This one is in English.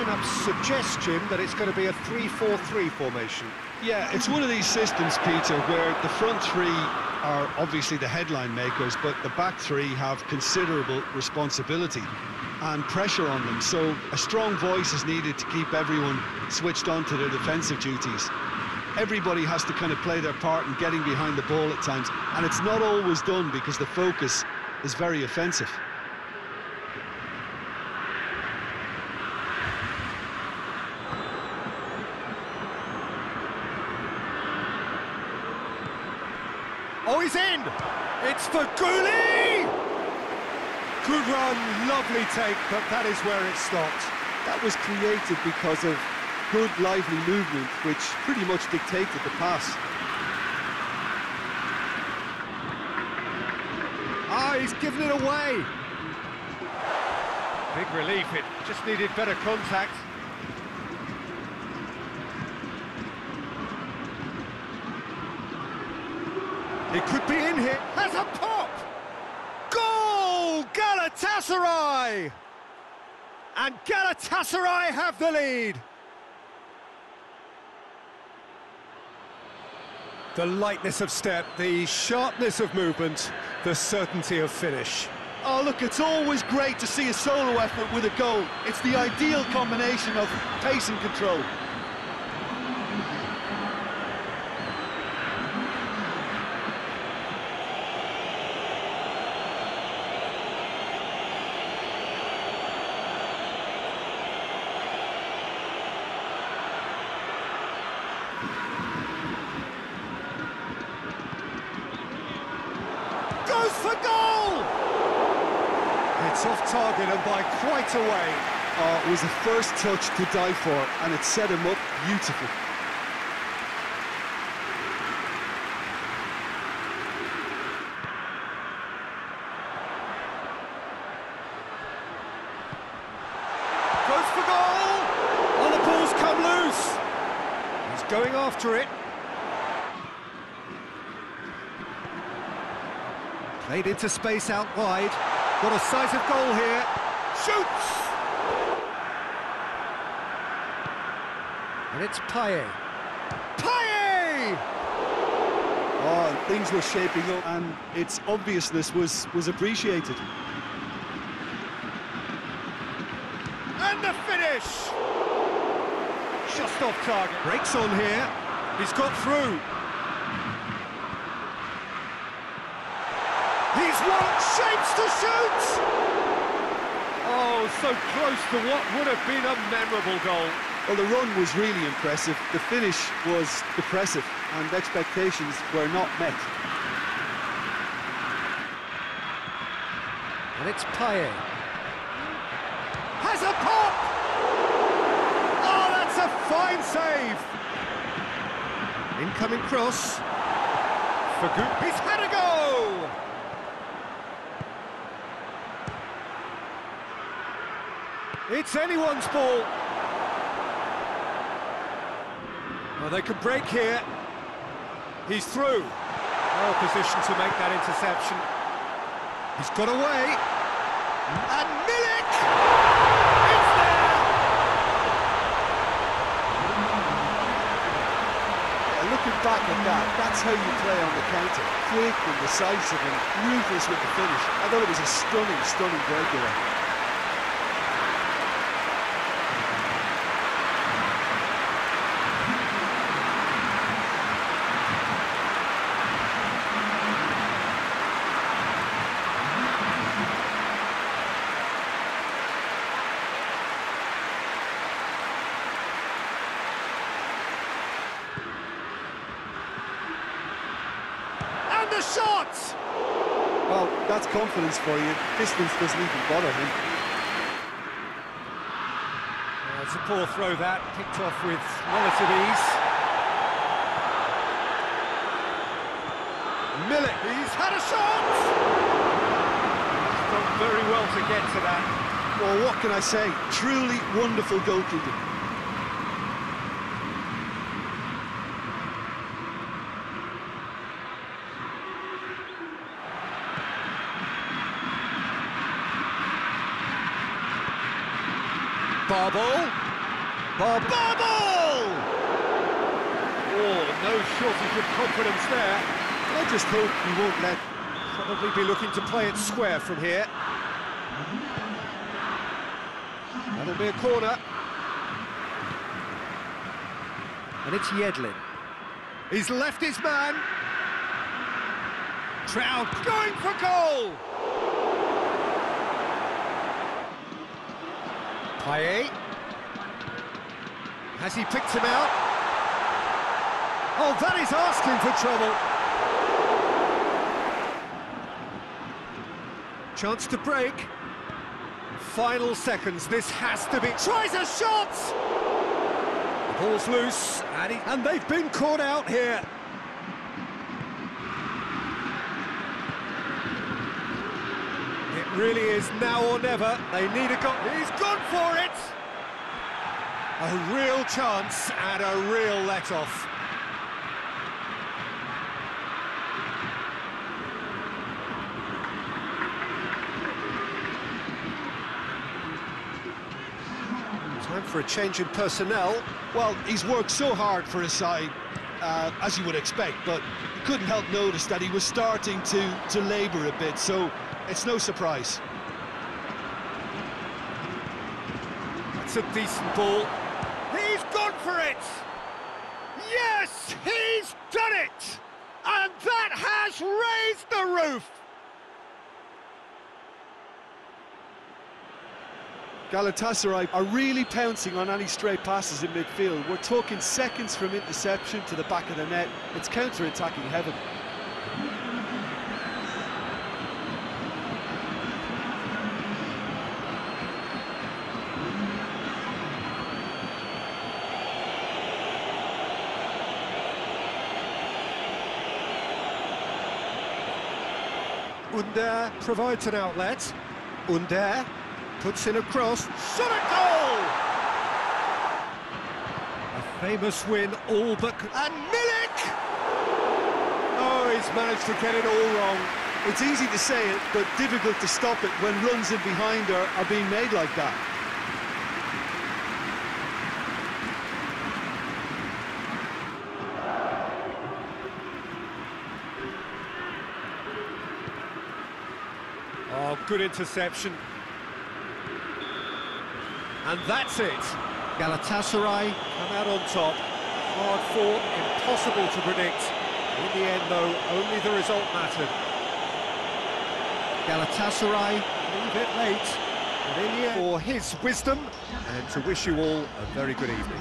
lineup suggests, Jim, that it's going to be a 3-4-3 formation. Yeah, it's one of these systems, Peter, where the front three are obviously the headline makers, but the back three have considerable responsibility and pressure on them, so a strong voice is needed to keep everyone switched on to their defensive duties. Everybody has to kind of play their part in getting behind the ball at times, and it's not always done because the focus is very offensive. Oh, he's in! It's for Gooly! Good run, lovely take, but that is where it stopped. That was created because of good, lively movement, which pretty much dictated the pass. Ah, he's given it away! Big relief, it just needed better contact. It could be in here, has a pop! Goal! Galatasaray! And Galatasaray have the lead! The lightness of step, the sharpness of movement, the certainty of finish. Oh, look, it's always great to see a solo effort with a goal. It's the ideal combination of pace and control. For goal! It's off target and by quite a way. Oh, it was the first touch to die for, and it set him up beautifully. Goes for goal! And the ball's come loose! He's going after it. Made into space out wide. Got a sight of goal here. Shoots! And it's Payet. Payet! Oh, things were shaping up, and its obviousness was appreciated. And the finish! Just off target. Breaks on here. He's got through. He's won, shapes to shoot! Oh, so close to what would have been a memorable goal. Well, the run was really impressive, the finish was depressive, and expectations were not met. And it's Payet. Has a pop! Oh, that's a fine save! Incoming cross. He's had a goal! It's anyone's ball. Well, they could break here. He's through. Well positioned to make that interception. He's got away. And Milik! It's there! Yeah, looking back at that, that's how you play on the counter. Quick and decisive and ruthless with the finish. I thought it was a stunning, stunning breakaway. The shot! Well, that's confidence for you. Distance doesn't even bother him. Well, it's a poor throw that, picked off with relative ease. Milik, he's had a shot! He's done very well to get to that. Well, what can I say? Truly wonderful goalkeeping. Ball. Barbabal! Oh, no shortage of confidence there. I just hope he won't let... Probably be looking to play it square from here. That'll be a corner. And it's Yedlin. He's left his man. Trout going for goal! Payet. Has he picked him out? Oh, that is asking for trouble. Chance to break. Final seconds, this has to be... Tries a shot! The ball's loose, and they've been caught out here. It really is now or never. They need a goal. He's gone for it! A real chance and a real let-off. Time for a change in personnel. Well, he's worked so hard for his side, as you would expect, but you couldn't help notice that he was starting to labour a bit, so it's no surprise. That's a decent ball. He's gone for it! Yes, he's done it! And that has raised the roof! Galatasaray are really pouncing on any stray passes in midfield. We're talking seconds from interception to the back of the net. It's counter-attacking heaven. Under provides an outlet. Under puts in a cross. Shot a goal! A famous win, all but... And Milik! Oh, he's managed to get it all wrong. It's easy to say it, but difficult to stop it when runs in behind are being made like that. Oh, good interception. And that's it. Galatasaray come out on top. Hard fought, impossible to predict. In the end, though, only the result mattered. Galatasaray a little bit late. But in the end, for his wisdom, and to wish you all a very good evening.